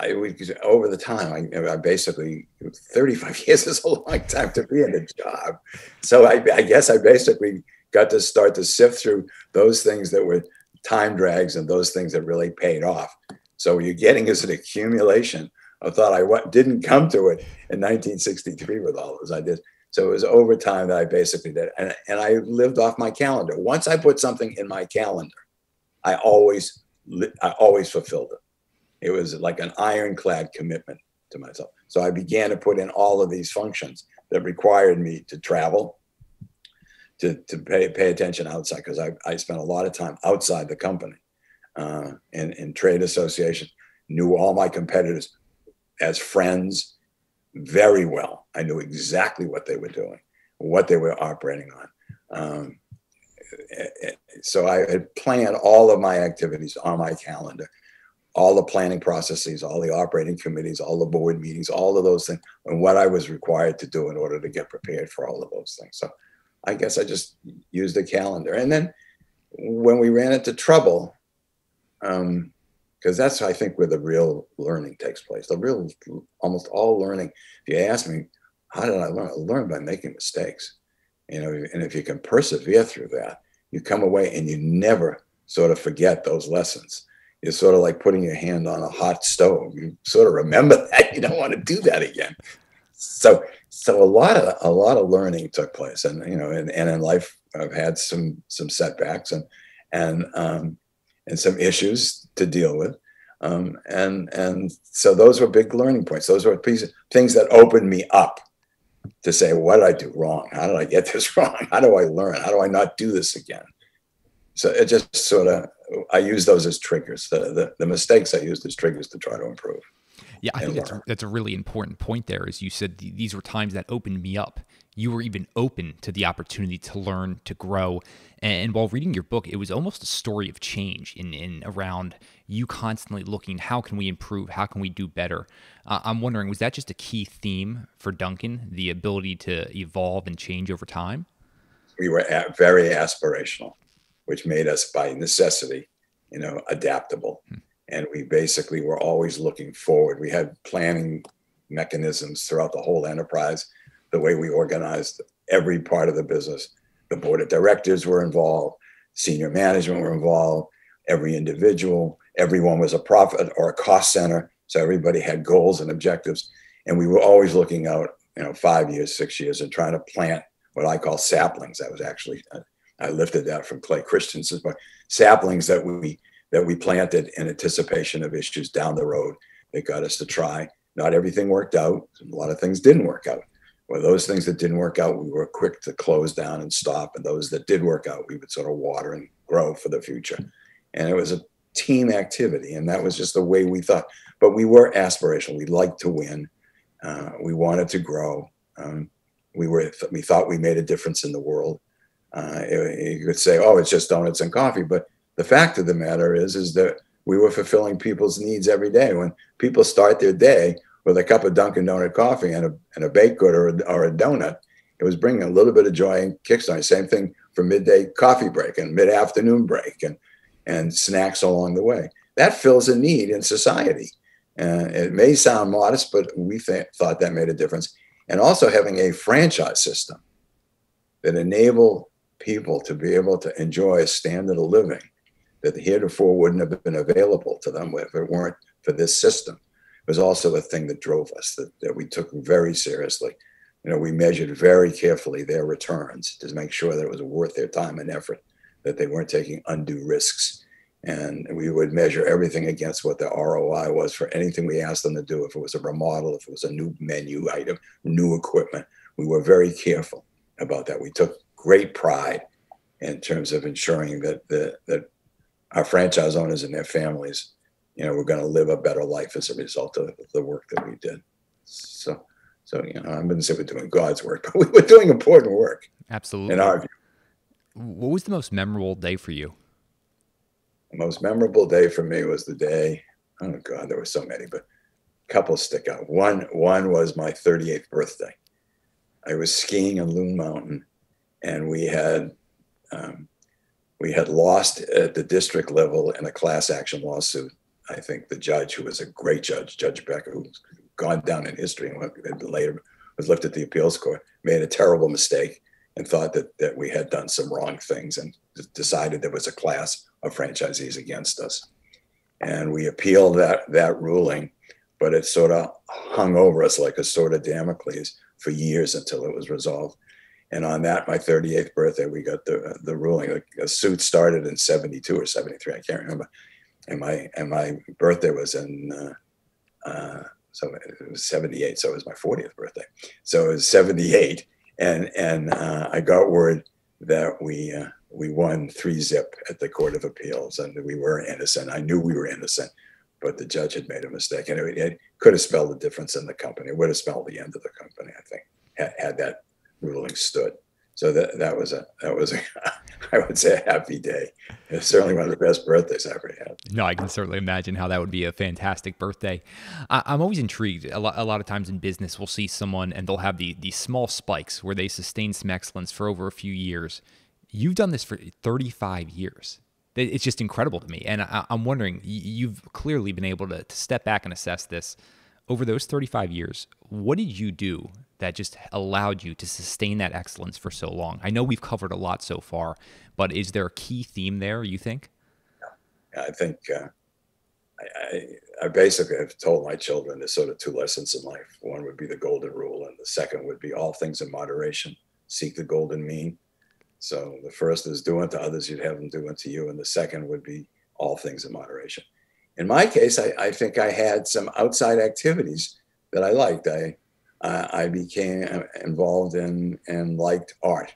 I would, over the time, I, I basically, thirty-five years is a long time to be in the job. So I, I guess I basically got to start to sift through those things that were time drags and those things that really paid off. So what you're getting is an accumulation. I thought I w didn't come to it in nineteen sixty-three with all those ideas. So it was over time that I basically did. And, and I lived off my calendar. Once I put something in my calendar, I always, I always fulfilled it. It was like an ironclad commitment to myself. So I began to put in all of these functions that required me to travel, to, to pay, pay attention outside, because I, I spent a lot of time outside the company uh, and, and trade association, knew all my competitors as friends very well. I knew exactly what they were doing, what they were operating on. Um, so I had planned all of my activities on my calendar, all the planning processes, all the operating committees, all the board meetings, all of those things, and what I was required to do in order to get prepared for all of those things. So I guess I just used a calendar. And then when we ran into trouble, um, because that's, I think, where the real learning takes place. The real, almost all learning, if you ask me, how did I learn? I learned by making mistakes. You know, and if you can persevere through that, you come away and you never sort of forget those lessons. It's sort of like putting your hand on a hot stove. You sort of remember that. You don't want to do that again. So, so a lot of a lot of learning took place, and you know, and, and in life, I've had some some setbacks and and um, and some issues to deal with, um, and and so those were big learning points. Those were pieces, things that opened me up to say, what did I do wrong? How did I get this wrong? How do I learn? How do I not do this again? So it just sort of, I use those as triggers. The, the, the mistakes I used as triggers to try to improve. Yeah, I think that's, that's a really important point there. As you said, th these were times that opened me up. You were even open to the opportunity to learn, to grow. And, and while reading your book, it was almost a story of change in, in around you constantly looking, how can we improve? How can we do better? Uh, I'm wondering, was that just a key theme for Dunkin', the ability to evolve and change over time? We were at, very aspirational, which made us by necessity, you know, adaptable. And we basically were always looking forward. We had planning mechanisms throughout the whole enterprise, the way we organized every part of the business. The board of directors were involved, senior management were involved, every individual, everyone was a profit or a cost center. So everybody had goals and objectives. And we were always looking out, you know, five years, six years and trying to plant what I call saplings. That was actually, I lifted that from Clay Christensen, but saplings that we that we planted in anticipation of issues down the road that got us to try. Not everything worked out. A lot of things didn't work out. Well, those things that didn't work out, we were quick to close down and stop. And those that did work out, we would sort of water and grow for the future. And it was a team activity. And that was just the way we thought. But we were aspirational. We liked to win. Uh, we wanted to grow. Um, we were, we thought we made a difference in the world. Uh, it, you could say, oh, it's just donuts and coffee. But the fact of the matter is, is that we were fulfilling people's needs every day. When people start their day with a cup of Dunkin' Donut coffee and a, and a baked good or a, or a donut, it was bringing a little bit of joy and kickstart. Same thing for midday coffee break and mid-afternoon break and, and snacks along the way. That fills a need in society. Uh, it may sound modest, but we th- thought that made a difference. And also having a franchise system that enabled people to be able to enjoy a standard of living that heretofore wouldn't have been available to them if it weren't for this system. It was also a thing that drove us, that, that we took very seriously. You know, we measured very carefully their returns to make sure that it was worth their time and effort, that they weren't taking undue risks. And we would measure everything against what the R O I was for anything we asked them to do. If it was a remodel, if it was a new menu item, new equipment, we were very careful about that. We took great pride in terms of ensuring that the, that our franchise owners and their families, you know, were going to live a better life as a result of the work that we did. So, so you know, I wouldn't say we're doing God's work, but we were doing important work. Absolutely. In our view. What was the most memorable day for you? The most memorable day for me was the day, oh God, there were so many, but a couple stick out. One, one was my thirty-eighth birthday. I was skiing in Loon Mountain, and we had um, we had lost at the district level in a class action lawsuit. I think the judge, who was a great judge, Judge Becker, who's gone down in history and went, later was left at the appeals court, made a terrible mistake and thought that, that we had done some wrong things and decided there was a class of franchisees against us. And we appealed that, that ruling, but it sort of hung over us like a sword of Damocles for years until it was resolved. And on that, my thirty-eighth birthday, we got the, the ruling. The suit started in seventy-two or seventy-three, I can't remember. And my, and my birthday was in, uh, uh, so it was seventy-eight, so it was my fortieth birthday. So it was seventy-eight. And, and uh, I got word that we, uh, we won three zip at the Court of Appeals, and we were innocent. I knew we were innocent, but the judge had made a mistake. And it, it could have spelled the difference in the company. It would have spelled the end of the company, I think, had, had that ruling stood. So that, that was a, that was a, I would say, a happy day. It's certainly one of the best birthdays I ever had. No, I can certainly imagine how that would be a fantastic birthday. I, I'm always intrigued. A lot, a lot of times in business, we'll see someone and they'll have the, these small spikes where they sustain some excellence for over a few years. You've done this for thirty-five years. It's just incredible to me. And I, I'm wondering, you've clearly been able to, to step back and assess this. Over those thirty-five years, what did you do that just allowed you to sustain that excellence for so long? I know we've covered a lot so far, but is there a key theme there, you think? I think uh, I, I, I basically have told my children there's sort of two lessons in life. One would be the golden rule, and the second would be all things in moderation. Seek the golden mean. So the first is do unto others you'd have them do unto you, and the second would be all things in moderation. In my case, I, I think I had some outside activities that I liked. I uh, I became involved in and liked art.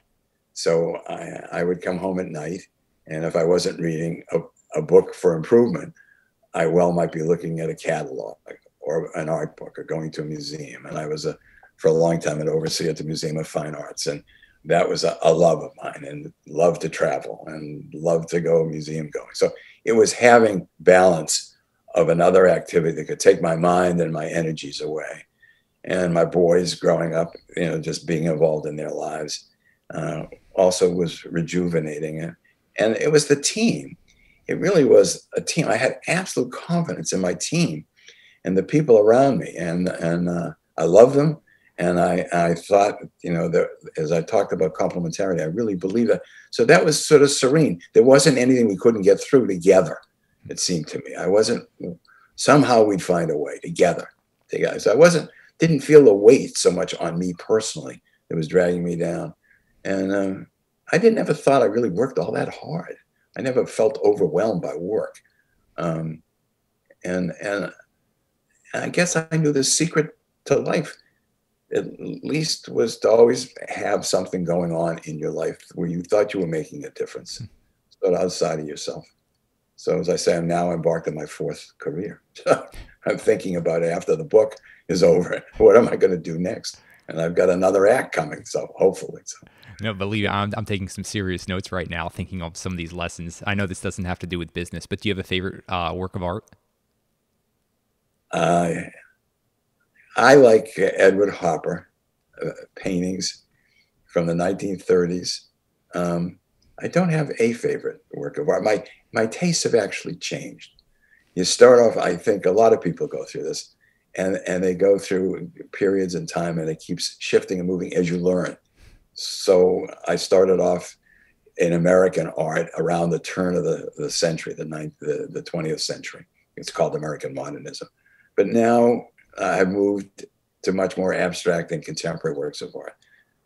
So I, I would come home at night, and if I wasn't reading a, a book for improvement, I well might be looking at a catalog or an art book or going to a museum. And I was, a, for a long time, an overseer at the Museum of Fine Arts. And that was a, a love of mine, and love to travel and love to go museum going. So it was having balance of another activity that could take my mind and my energies away. And my boys growing up, you know, just being involved in their lives uh, also was rejuvenating. And, and it was the team. It really was a team. I had absolute confidence in my team and the people around me. And, and uh, I love them. And I, I thought, you know, that as I talked about complementarity, I really believe that. So that was sort of serene. There wasn't anything we couldn't get through together, it seemed to me. I wasn't, somehow we'd find a way together. together. So I wasn't, didn't feel the weight so much on me personally that was dragging me down. And um, I didn't ever thought I really worked all that hard. I never felt overwhelmed by work. Um, and, and I guess I knew the secret to life, at least, was to always have something going on in your life where you thought you were making a difference, sort of outside of yourself. So as I say, I'm now embarked on my fourth career. I'm thinking about it after the book is over. What am I going to do next? And I've got another act coming, so hopefully. So. No, believe me, I'm, I'm taking some serious notes right now, thinking of some of these lessons. I know this doesn't have to do with business, but do you have a favorite uh, work of art? Uh, I like Edward Hopper uh, paintings from the nineteen thirties. Um, I don't have a favorite work of art. My, my tastes have actually changed. You start off, I think a lot of people go through this, and, and they go through periods in time, and it keeps shifting and moving as you learn. So I started off in American art around the turn of the, the century, the, ninth, the, the twentieth century. It's called American modernism. But now uh, I've moved to much more abstract and contemporary works of art.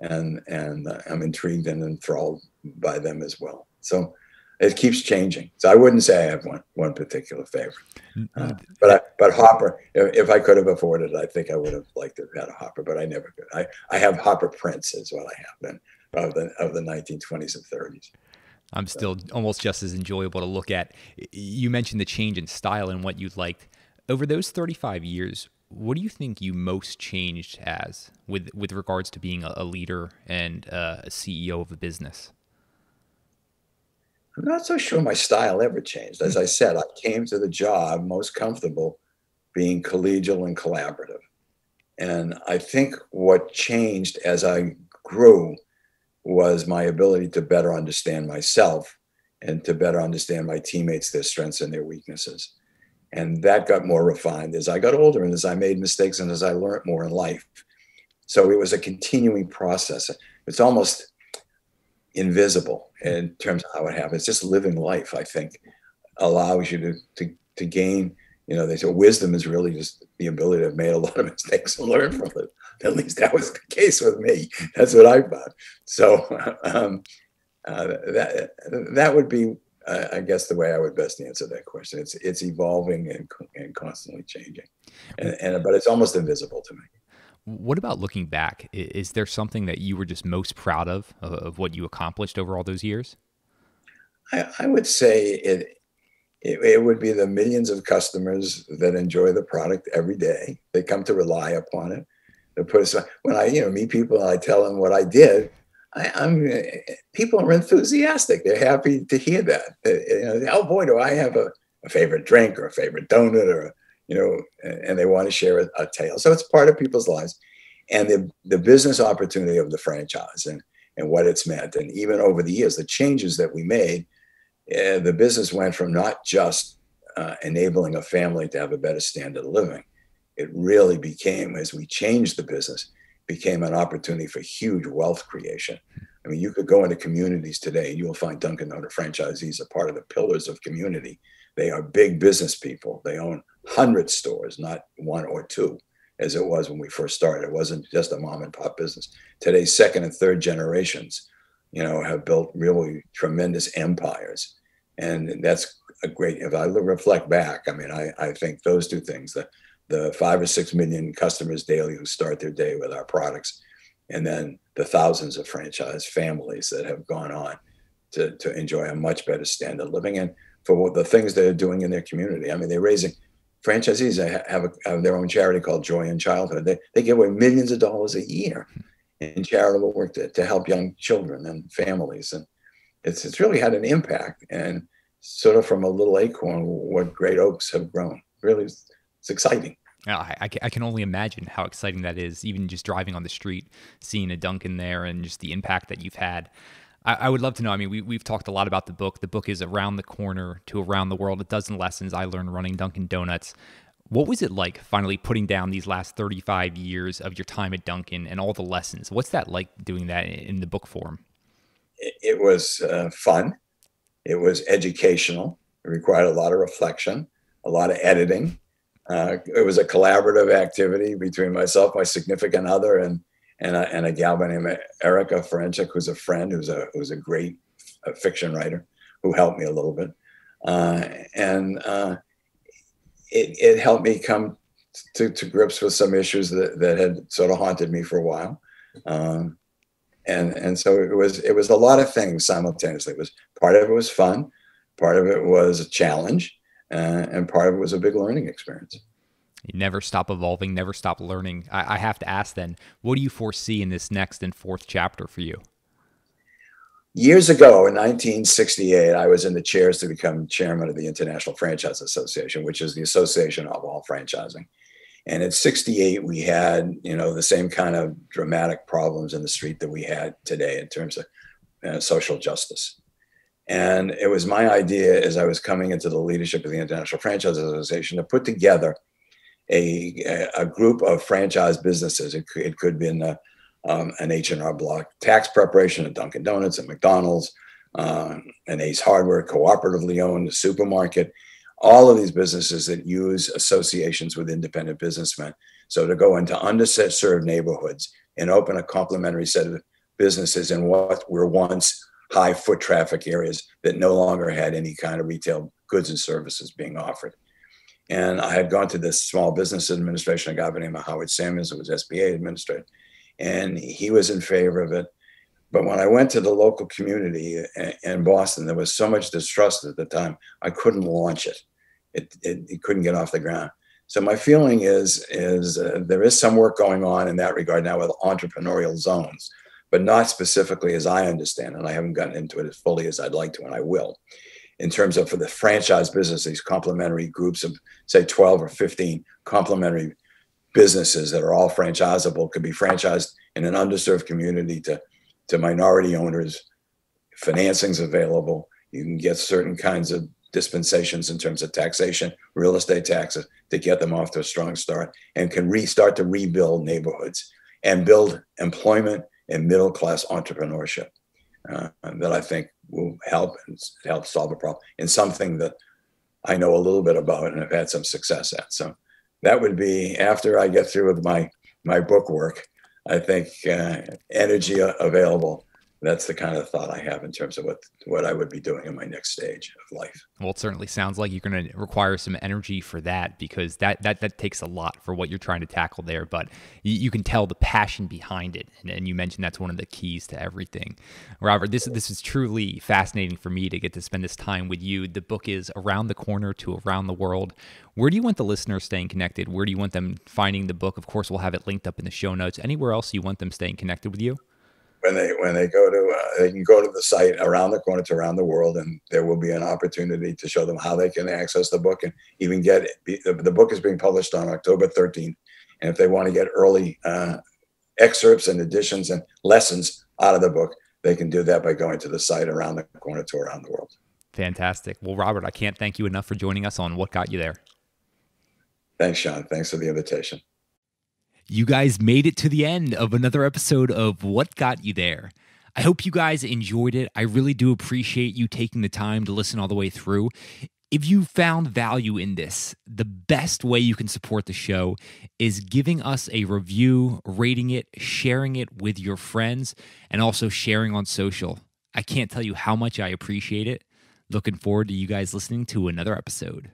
And, and uh, I'm intrigued and enthralled by them as well. So it keeps changing. So I wouldn't say I have one, one particular favorite. Uh, but, I, but Hopper, if, if I could have afforded it, I think I would have liked to have had a Hopper, but I never could. I, I have Hopper prints is what I have then, of the, of the nineteen twenties and thirties. I'm still almost just as enjoyable to look at. You mentioned the change in style and what you liked. Over those thirty-five years, what do you think you most changed as with, with regards to being a leader and a C E O of a business? I'm not so sure my style ever changed. As I said, I came to the job most comfortable being collegial and collaborative. And I think what changed as I grew was my ability to better understand myself and to better understand my teammates, their strengths and their weaknesses. And that got more refined as I got older and as I made mistakes and as I learned more in life. So it was a continuing process. It's almost invisible in terms of how it happens. Just living life, I think, allows you to, to, to gain, you know, they say wisdom is really just the ability to have made a lot of mistakes and learn from them. At least that was the case with me. That's what I found. So um, uh, that, that would be, uh, I guess, the way I would best answer that question. It's, it's evolving and, and constantly changing, and, and, but it's almost invisible to me. What about looking back? Is there something that you were just most proud of, of what you accomplished over all those years? I, I would say it, it, it would be the millions of customers that enjoy the product every day. They come to rely upon it. They put aside, when I you know meet people and I tell them what I did, I, I'm people are enthusiastic. They're happy to hear that. You know, oh boy, do I have a, a favorite drink or a favorite donut or a, you know, and they want to share a, a tale. So it's part of people's lives, and the, the business opportunity of the franchise and, and what it's meant. And even over the years, the changes that we made, uh, the business went from not just uh, enabling a family to have a better standard of living. It really became, as we changed the business, became an opportunity for huge wealth creation. I mean, you could go into communities today and you will find Dunkin' Donuts franchisees are part of the pillars of community. They are big business people. They own one hundred stores, not one or two, as it was when we first started. It wasn't just a mom and pop business. Today's second and third generations, you know, have built really tremendous empires. And that's a great, if I reflect back, I mean, I, I think those two things, the, the five or six million customers daily who start their day with our products, and then the thousands of franchise families that have gone on to, to enjoy a much better standard of living. And for what the things they're doing in their community. I mean, they're raising, franchisees have, a, have their own charity called Joy in Childhood. They, they give away millions of dollars a year in charitable work to, to help young children and families. And it's, it's really had an impact, and sort of from a little acorn, what great oaks have grown. Really, it's, it's exciting. I, I can only imagine how exciting that is, even just driving on the street, seeing a Dunkin' there and just the impact that you've had. I would love to know. I mean, we, we've talked a lot about the book. The book is Around the Corner to Around the World, a dozen lessons I learned running Dunkin' Donuts. What was it like finally putting down these last thirty-five years of your time at Dunkin' and all the lessons? What's that like doing that in the book form? It was uh, fun. It was educational. It required a lot of reflection, a lot of editing. Uh, it was a collaborative activity between myself, my significant other, and and a, and a gal by the name of Erica Ferencik, who's a friend, who's a who's a great uh, fiction writer, who helped me a little bit. Uh, and uh, it, it helped me come to, to grips with some issues that, that had sort of haunted me for a while. Um, and and so it was it was a lot of things simultaneously. It was part of it was fun, part of it was a challenge, uh, and part of it was a big learning experience. You never stop evolving, never stop learning. I, I have to ask then, what do you foresee in this next and fourth chapter for you? Years ago, in nineteen sixty-eight, I was in the chairs to become chairman of the International Franchise Association, which is the association of all franchising. And at sixty-eight, we had, you know, the same kind of dramatic problems in the street that we had today in terms of uh, social justice. And it was my idea, as I was coming into the leadership of the International Franchise Association, to put together a, a group of franchise businesses. It could, it could have been a, Um, an H and R Block tax preparation at Dunkin' Donuts and McDonald's, uh, an Ace Hardware cooperatively owned supermarket, all of these businesses that use associations with independent businessmen. So to go into underserved neighborhoods and open a complementary set of businesses in what were once high foot traffic areas that no longer had any kind of retail goods and services being offered. And I had gone to this Small Business Administration, a guy by the name of Howard Samuels, who was S B A administrator. And he was in favor of it. But when I went to the local community in Boston, there was so much distrust at the time, I couldn't launch it. It, it, it couldn't get off the ground. So my feeling is, is uh, there is some work going on in that regard now with entrepreneurial zones, but not specifically as I understand, and I haven't gotten into it as fully as I'd like to, and I will, in terms of for the franchise business, these complementary groups of, say, twelve or fifteen complementary businesses that are all franchisable, could be franchised in an underserved community to, to minority owners. Financing's available. You can get certain kinds of dispensations in terms of taxation, real estate taxes, to get them off to a strong start, and can restart to rebuild neighborhoods and build employment and middle-class entrepreneurship uh, that I think will help and help solve a problem, and something that I know a little bit about and have had some success at. So that would be, after I get through with my, my book work, I think uh, energy available. That's the kind of thought I have in terms of what, what I would be doing in my next stage of life. Well, it certainly sounds like you're going to require some energy for that, because that, that, that takes a lot for what you're trying to tackle there, but you, you can tell the passion behind it. And, and you mentioned that's one of the keys to everything. Robert, this, this is truly fascinating for me to get to spend this time with you. The book is Around the Corner to Around the World. Where do you want the listeners staying connected? Where do you want them finding the book? Of course, we'll have it linked up in the show notes. Anywhere else you want them staying connected with you? When they when they go to, uh, they can go to the site Around the Corner to Around the World, and there will be an opportunity to show them how they can access the book and even get it. The, the book is being published on October thirteenth, and if they want to get early uh, excerpts and editions and lessons out of the book, they can do that by going to the site Around the Corner to Around the World. Fantastic. Well, Robert, I can't thank you enough for joining us on What Got You There. Thanks, Sean. Thanks for the invitation. You guys made it to the end of another episode of What Got You There. I hope you guys enjoyed it. I really do appreciate you taking the time to listen all the way through. If you found value in this, the best way you can support the show is giving us a review, rating it, sharing it with your friends, and also sharing on social. I can't tell you how much I appreciate it. Looking forward to you guys listening to another episode.